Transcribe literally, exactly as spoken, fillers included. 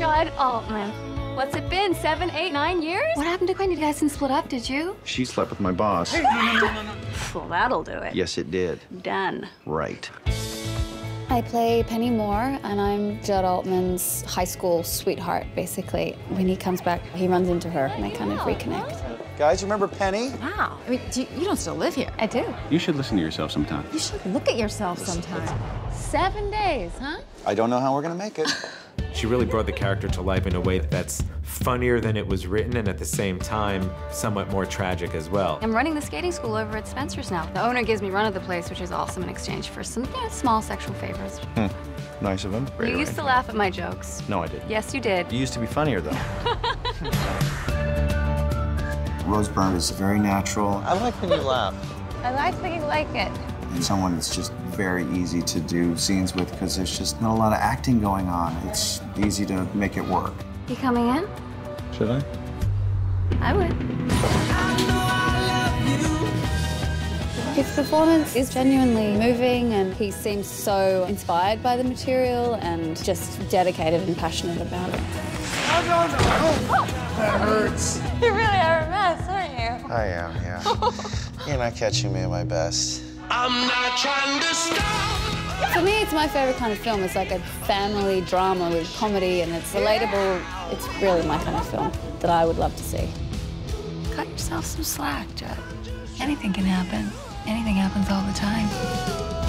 Judd Altman. What's it been, seven, eight, nine years? What happened to Quinn? You guys didn't split up, did you? She slept with my boss. Hey, no, no, no, no. Well, that'll do it. Yes, it did. Done. Right. I play Penny Moore, and I'm Judd Altman's high school sweetheart, basically. When he comes back, he runs into her, and they kind of reconnect. Guys, remember Penny? Wow. I mean, do you, you don't still live here. I do. You should listen to yourself sometime. You should look at yourself sometime. Seven days, huh? I don't know how we're going to make it. She really brought the character to life in a way that's funnier than it was written and at the same time, somewhat more tragic as well. I'm running the skating school over at Spencer's now. The owner gives me run of the place, which is awesome in exchange for some you know, small sexual favors. Hmm. Nice of him. You right, used right. to laugh at my jokes. No, I didn't. Yes, you did. You used to be funnier, though. Rose Byrne is very natural. I like when you laugh. I like that you like it. And someone that's just very easy to do scenes with because there's just not a lot of acting going on. It's easy to make it work. You coming in? Should I? I would. I know I love you. His performance is genuinely moving and he seems so inspired by the material and just dedicated and passionate about it. Oh, no, no, no. Oh. That hurts. You really are a mess, aren't you? I am, yeah. You're not catching me at my best. I'm not trying to stop. For me, it's my favorite kind of film. It's like a family drama with comedy, and it's relatable. It's really my kind of film that I would love to see. Cut yourself some slack, Judd. Anything can happen. Anything happens all the time.